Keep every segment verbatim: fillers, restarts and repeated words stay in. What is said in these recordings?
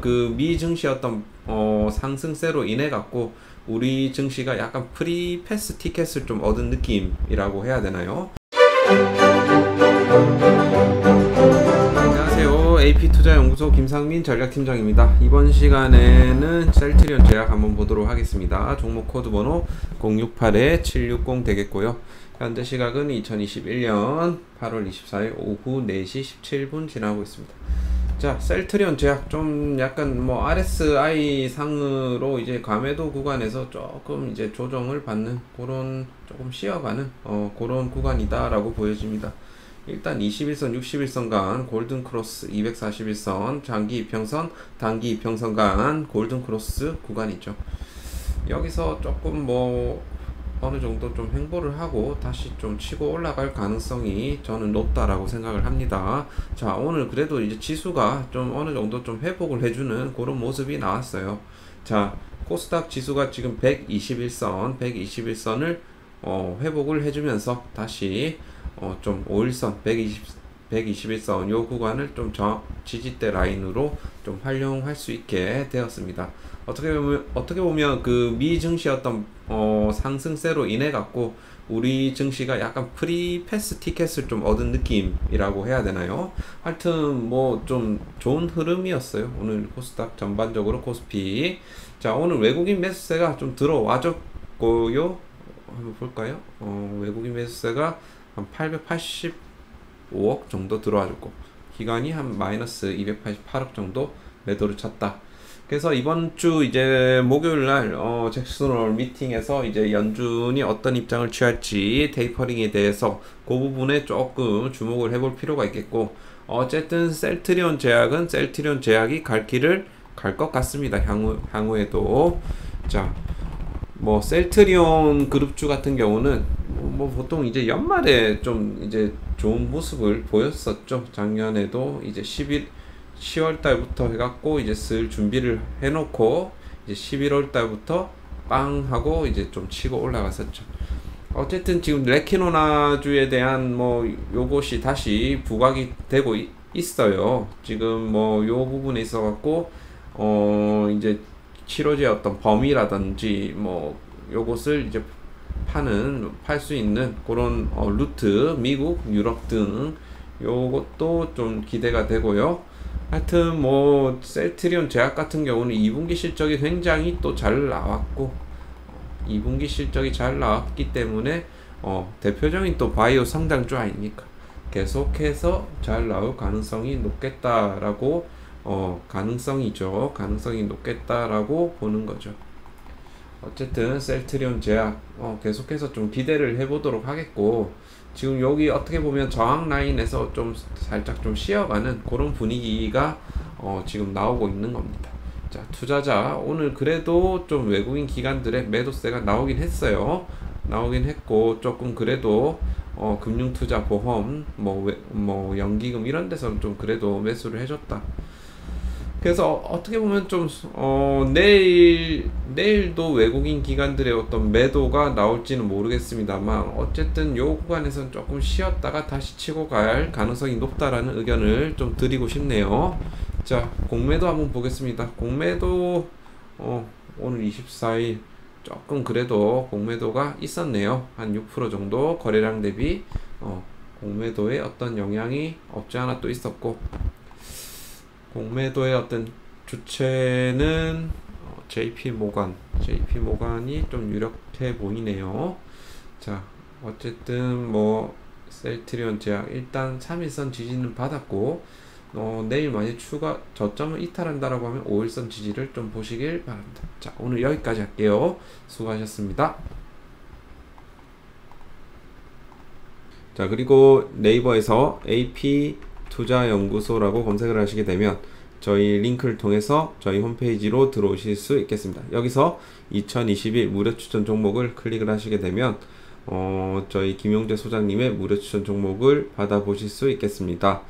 그 미 증시였던 어, 상승세로 인해 갖고 우리 증시가 약간 프리패스 티켓을 좀 얻은 느낌이라고 해야 되나요? 안녕하세요. 에이피투자연구소 김상민 전략팀장입니다. 이번 시간에는 셀트리온 제약 한번 보도록 하겠습니다. 종목 코드 번호 공육팔에 칠육공 되겠고요. 현재 시각은 이천이십일년 팔월 이십사일 오후 네 시 십칠 분 지나고 있습니다. 자, 셀트리온 제약 좀 약간 뭐 알 에스 아이 상으로 이제 과매도 구간에서 조금 이제 조정을 받는 그런, 조금 쉬어가는 어 그런 구간이다 라고 보여집니다. 일단 이십일선 육십일선 간 골든크로스, 이백사십일선 장기 이평선, 단기 이평선 간 골든크로스 구간이죠. 여기서 조금 뭐 어느정도 좀 횡보를 하고 다시 좀 치고 올라갈 가능성이 저는 높다라고 생각을 합니다. 자, 오늘 그래도 이제 지수가 좀 어느정도 좀 회복을 해주는 그런 모습이 나왔어요. 자, 코스닥 지수가 지금 백이십일선 백이십일선을 어, 회복을 해주면서 다시 어, 좀 오일선 백이십, 백이십일선 요 구간을 좀 저, 지지대 라인으로 좀 활용할 수 있게 되었습니다. 어떻게 보면, 어떻게 보면 그 미 증시였던 어, 상승세로 인해 갖고 우리 증시가 약간 프리패스 티켓을 좀 얻은 느낌이라고 해야 되나요? 하여튼 뭐 좀 좋은 흐름이었어요. 오늘 코스닥 전반적으로, 코스피. 자, 오늘 외국인 매수세가 좀 들어와줬고요. 한번 볼까요? 어, 외국인 매수세가 한 팔백팔십오억 정도 들어와줬고 기간이 한 마이너스 이백팔십팔억 정도 매도를 쳤다. 그래서 이번 주 이제 목요일날 어, 잭슨홀 미팅에서 이제 연준이 어떤 입장을 취할지 테이퍼링에 대해서 그 부분에 조금 주목을 해볼 필요가 있겠고, 어쨌든 셀트리온 제약은 셀트리온 제약이 갈 길을 갈 것 같습니다. 향후, 향후에도. 자, 뭐 셀트리온 그룹주 같은 경우는 뭐 보통 이제 연말에 좀 이제 좋은 모습을 보였었죠. 작년에도 이제 시월 달부터 해갖고 이제 쓸 준비를 해놓고 이제 십일월 달부터 빵 하고 이제 좀 치고 올라갔었죠. 어쨌든 지금 레키노나주에 대한 뭐 요것이 다시 부각이 되고 이, 있어요. 지금 뭐 요 부분에 있어갖고 어 이제 치료제였던 범위라든지 뭐 요것을 이제 파는 팔 수 있는 그런 어, 루트, 미국, 유럽 등 요것도 좀 기대가 되고요. 하여튼 뭐 셀트리온 제약 같은 경우는 이분기 실적이 굉장히 또 잘 나왔고, 이분기 실적이 잘 나왔기 때문에 어, 대표적인 또 바이오 상장주 아닙니까? 계속해서 잘 나올 가능성이 높겠다라고 어, 가능성이죠. 가능성이 높겠다라고 보는 거죠. 어쨌든 셀트리온 제약 어, 계속해서 좀 기대를 해보도록 하겠고, 지금 여기 어떻게 보면 저항 라인에서 좀 살짝 좀 쉬어가는 그런 분위기가 어, 지금 나오고 있는 겁니다. 자, 투자자 오늘 그래도 좀 외국인 기관들의 매도세가 나오긴 했어요. 나오긴 했고 조금 그래도 어, 금융투자, 보험, 뭐, 외, 뭐 연기금 이런 데서는 좀 그래도 매수를 해줬다. 그래서 어떻게 보면 좀 어, 내일 내일도 외국인 기관들의 어떤 매도가 나올지는 모르겠습니다만, 어쨌든 요 구간에서는 조금 쉬었다가 다시 치고 갈 가능성이 높다라는 의견을 좀 드리고 싶네요. 자, 공매도 한번 보겠습니다. 공매도 어, 오늘 이십사일 조금 그래도 공매도가 있었네요. 한 육 퍼센트 정도 거래량 대비 어, 공매도에 어떤 영향이 없지 않아 또 있었고, 공매도의 어떤 주체는 제이피모건, 제이피모건이 좀 유력해 보이네요. 자, 어쨌든 뭐 셀트리온 제약 일단 삼일선 지지는 받았고, 어, 내일 만약 추가 저점을 이탈한다라고 하면 오일선 지지를 좀 보시길 바랍니다. 자, 오늘 여기까지 할게요. 수고하셨습니다. 자, 그리고 네이버에서 에이피 투자연구소라고 검색을 하시게 되면 저희 링크를 통해서 저희 홈페이지로 들어오실 수 있겠습니다. 여기서 이천이십일 무료추천 종목을 클릭을 하시게 되면 어, 저희 김용재 소장님의 무료추천 종목을 받아보실 수 있겠습니다.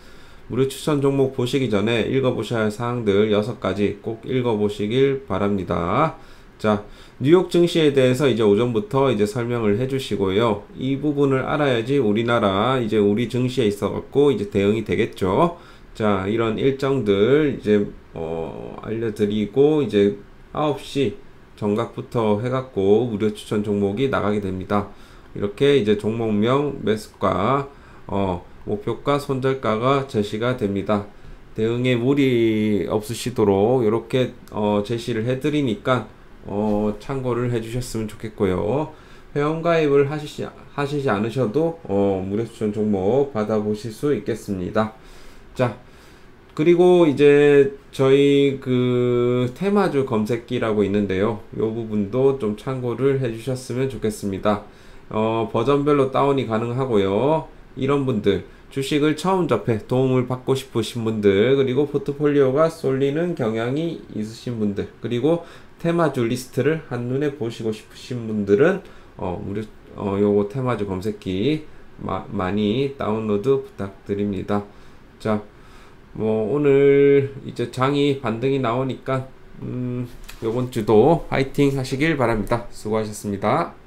무료추천 종목 보시기 전에 읽어보셔야 할 사항들 여섯 가지 꼭 읽어보시길 바랍니다. 자, 뉴욕 증시에 대해서 이제 오전부터 이제 설명을 해주시고요. 이 부분을 알아야지 우리나라 이제 우리 증시에 있어갖고 이제 대응이 되겠죠. 자, 이런 일정들 이제 어, 알려드리고 이제 아홉 시 정각부터 해갖고 무료 추천 종목이 나가게 됩니다. 이렇게 이제 종목명, 매수가, 어, 목표가, 손절가가 제시가 됩니다. 대응에 무리 없으시도록 이렇게 어, 제시를 해드리니까 어, 참고를 해주셨으면 좋겠고요. 회원가입을 하시지, 하시지 않으셔도 어, 무료 추천 종목 받아보실 수 있겠습니다. 자, 그리고 이제 저희 그 테마주 검색기라고 있는데요, 이 부분도 좀 참고를 해주셨으면 좋겠습니다. 어, 버전별로 다운이 가능하고요. 이런 분들, 주식을 처음 접해 도움을 받고 싶으신 분들, 그리고 포트폴리오가 쏠리는 경향이 있으신 분들, 그리고 테마주 리스트를 한눈에 보시고 싶으신 분들은 어, 무료, 어, 요거 테마주 검색기 마, 많이 다운로드 부탁드립니다. 자, 뭐 오늘 이제 장이 반등이 나오니까 음, 요번 주도 파이팅 하시길 바랍니다. 수고하셨습니다.